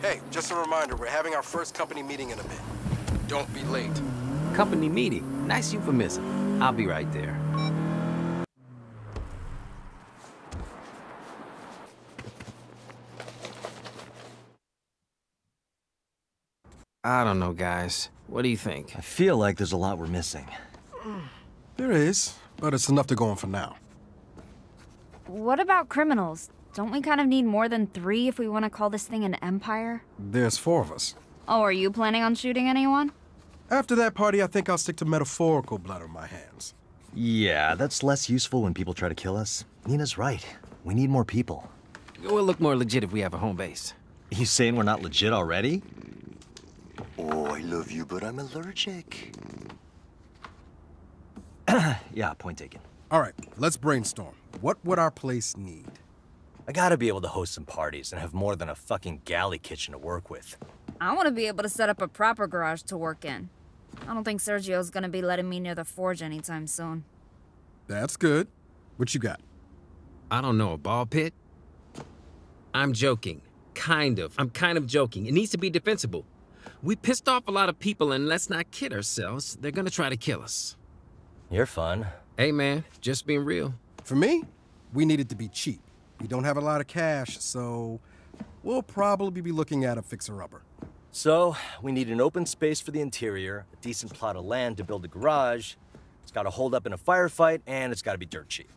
Hey, just a reminder, we're having our first company meeting in a bit. Don't be late. Company meeting? Nice euphemism. I'll be right there. I don't know, guys. What do you think? I feel like there's a lot we're missing. There is, but it's enough to go on for now. What about criminals? Don't we kind of need more than 3 if we want to call this thing an empire? There's 4 of us. Oh, are you planning on shooting anyone? After that party, I think I'll stick to metaphorical blood on my hands. Yeah, that's less useful when people try to kill us. Nina's right. We need more people. We'll look more legit if we have a home base. You saying we're not legit already? Oh, I love you, but I'm allergic. Yeah, point taken. All right, let's brainstorm. What would our place need? I gotta be able to host some parties and have more than a fucking galley kitchen to work with. I want to be able to set up a proper garage to work in. I don't think Sergio's gonna be letting me near the forge anytime soon. That's good. What you got? I don't know, a ball pit? I'm joking. Kind of. I'm kind of joking. It needs to be defensible. We pissed off a lot of people, and let's not kid ourselves. They're gonna try to kill us. You're fun. Hey, man, just being real. For me, we need it to be cheap. We don't have a lot of cash, so we'll probably be looking at a fixer-upper. So, we need an open space for the interior, a decent plot of land to build a garage, it's gotta hold up in a firefight, and it's gotta be dirt cheap.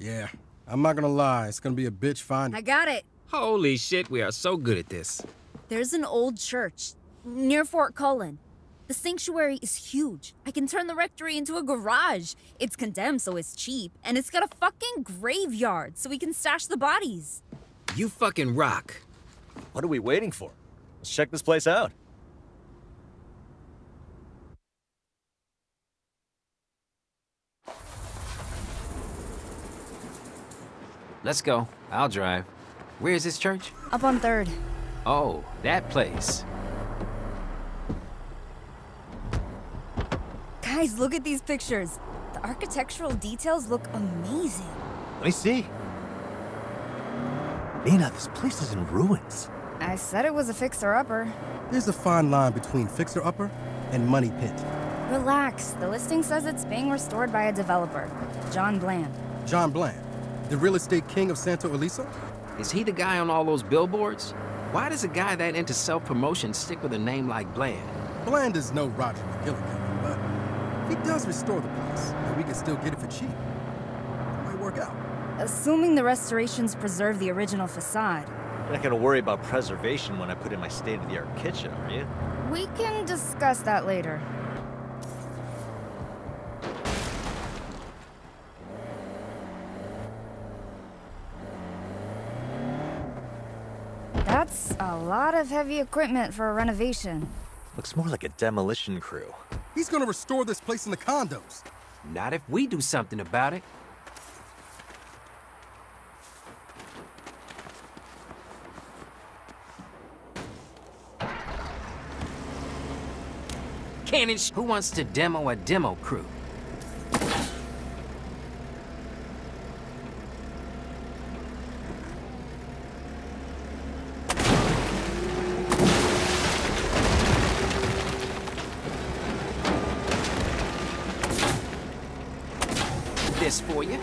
Yeah, I'm not gonna lie, it's gonna be a bitch finding. I got it! Holy shit, we are so good at this. There's an old church near Fort Cullen. The sanctuary is huge. I can turn the rectory into a garage. It's condemned, so it's cheap. And it's got a fucking graveyard, so we can stash the bodies. You fucking rock. What are we waiting for? Let's check this place out. Let's go. I'll drive. Where is this church? Up on 3rd. Oh, that place. Guys, look at these pictures. The architectural details look amazing. Let me see. Nina, this place is in ruins. I said it was a fixer-upper. There's a fine line between fixer-upper and money pit. Relax. The listing says it's being restored by a developer, John Bland. John Bland? The real estate king of Santo Elisa? Is he the guy on all those billboards? Why does a guy that into self-promotion stick with a name like Bland? Bland is no Roger McGillicuddy. He does restore the place, and we can still get it for cheap. It might work out. Assuming the restorations preserve the original facade. You're not gonna worry about preservation when I put in my state-of-the-art kitchen, are you? We can discuss that later. That's a lot of heavy equipment for a renovation. Looks more like a demolition crew. He's gonna restore this place in the condos. Not if we do something about it. Cannon, who wants to demo a demo crew? For you.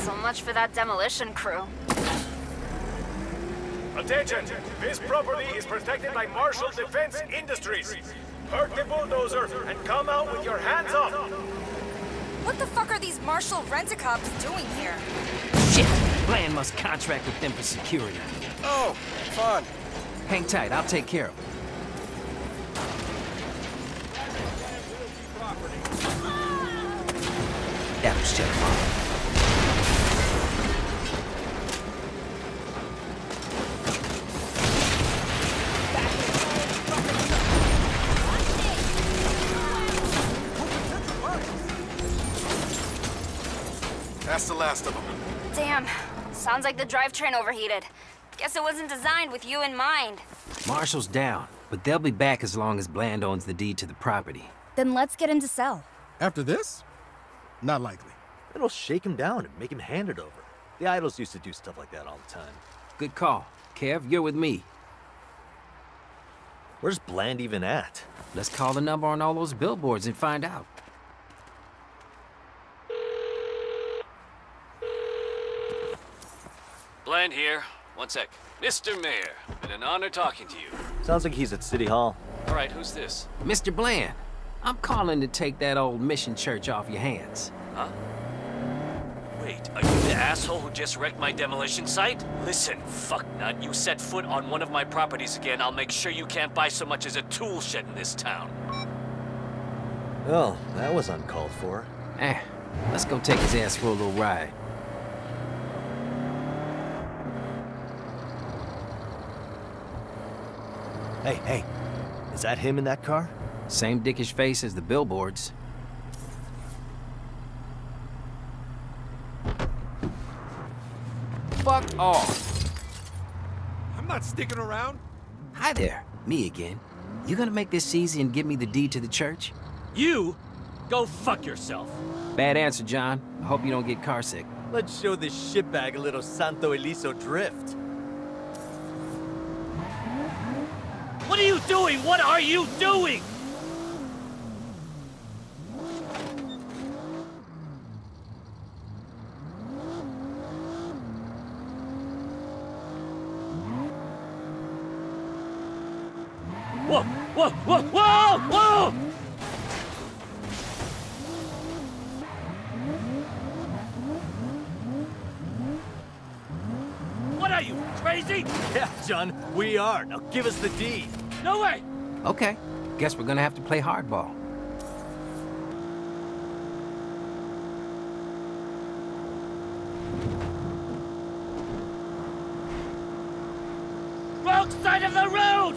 So much for that demolition crew. Attention! This property is protected by Marshall Defense Industries. Hurt the bulldozer and come out with your hands up! What the fuck are these Marshall rent-a-cops doing here? Shit! Bland must contract with them for security. Oh, fun. Hang tight, I'll take care of it. That was terrible. That's the last of them. Damn, sounds like the drivetrain overheated. Guess it wasn't designed with you in mind. Marshall's down, but they'll be back as long as Bland owns the deed to the property. Then let's get him to sell. After this? Not likely. It'll shake him down and make him hand it over. The idols used to do stuff like that all the time. Good call. Kev, you're with me. Where's Bland even at? Let's call the number on all those billboards and find out. Bland here. One sec. Mr. Mayor, been an honor talking to you. Sounds like he's at City Hall. All right, who's this? Mr. Bland. I'm calling to take that old mission church off your hands. Huh? Wait, are you the asshole who just wrecked my demolition site? Listen, fucknut, you set foot on one of my properties again, I'll make sure you can't buy so much as a tool shed in this town. Well, that was uncalled for. Let's go take his ass for a little ride. Hey, is that him in that car? Same dickish face as the billboards. Fuck off. I'm not sticking around. Hi there, me again. You gonna make this easy and give me the deed to the church? You? Go fuck yourself. Bad answer, John. I hope you don't get carsick. Let's show this shitbag a little Santo Elisa drift. What are you doing? What are you doing? Whoa! What are you, crazy? Yeah, John, we are. Now give us the deed. No way! Okay, guess we're gonna have to play hardball. Wrong side of the road!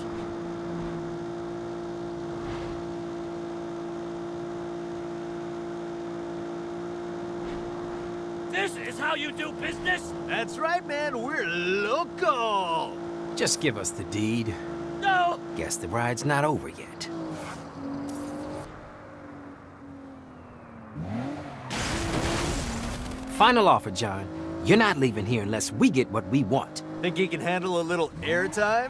This is how you do business? That's right, man, we're local! Just give us the deed. No! Guess the ride's not over yet. Final offer, John. You're not leaving here unless we get what we want. Think you can handle a little airtime?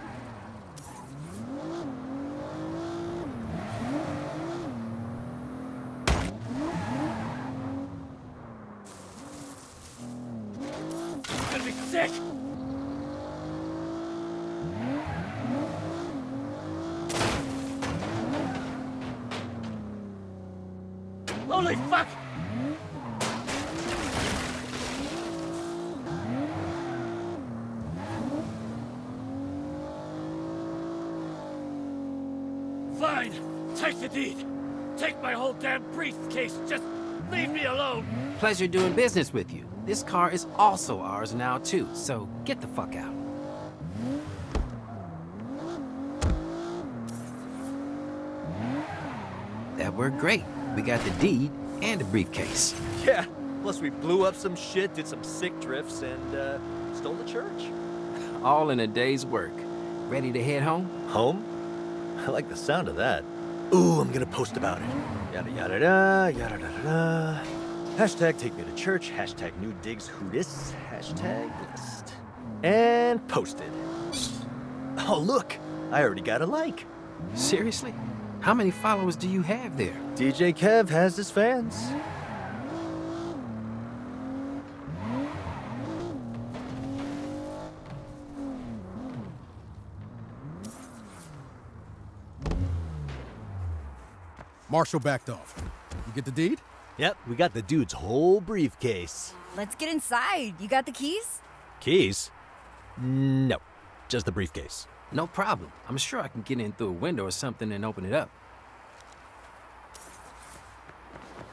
Gonna be sick! Holy fuck! Fine, take the deed. Take my whole damn briefcase. Just leave me alone. Pleasure doing business with you. This car is also ours now too, so get the fuck out. That worked great. We got the deed and a briefcase. Yeah, plus we blew up some shit, did some sick drifts, and stole the church. All in a day's work. Ready to head home? Home? I like the sound of that. Ooh, I'm gonna post about it. Yada yada da, yada da da. Hashtag take me to church, hashtag new digs who dis, hashtag list. And posted. Oh look, I already got a like. Seriously? How many followers do you have there? DJ Kev has his fans. Marshall backed off. You get the deed? Yep, we got the dude's whole briefcase. Let's get inside. You got the keys? Keys? No, just the briefcase. No problem. I'm sure I can get in through a window or something and open it up.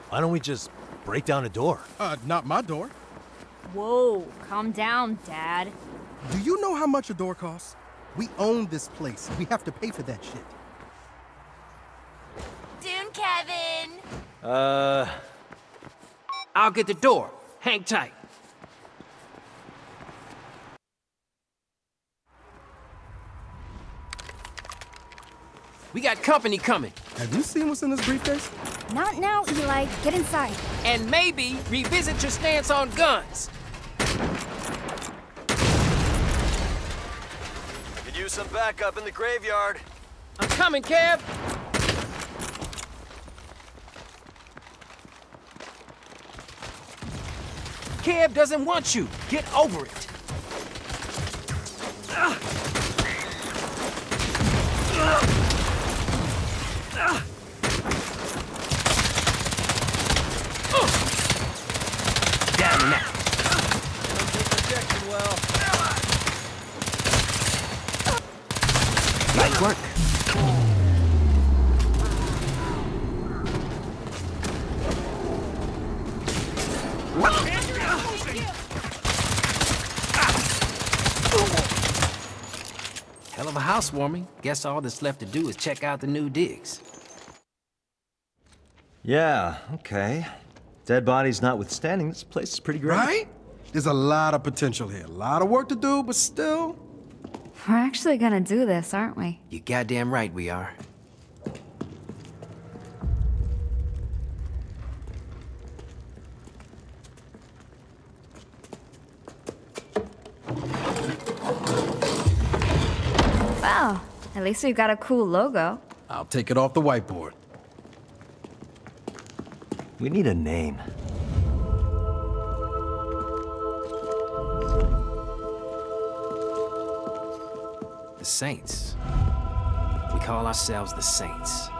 Why don't we just break down a door? Not my door. Whoa, calm down, Dad. Do you know how much a door costs? We own this place. We have to pay for that shit. Doom, Kevin! I'll get the door. Hang tight. We got company coming. Have you seen what's in this briefcase? Not now, Eli. Get inside. And maybe revisit your stance on guns. Could use some backup in the graveyard. I'm coming, Kev. Kev doesn't want you. Get over it. Down and out. Nice work. Hell of a housewarming. Guess all that's left to do is check out the new digs. Yeah, okay. Dead bodies notwithstanding, this place is pretty great. Right? There's a lot of potential here. A lot of work to do, but still... We're actually gonna do this, aren't we? You're goddamn right we are. Well, at least we've got a cool logo. I'll take it off the whiteboard. We need a name. The Saints. We call ourselves the Saints.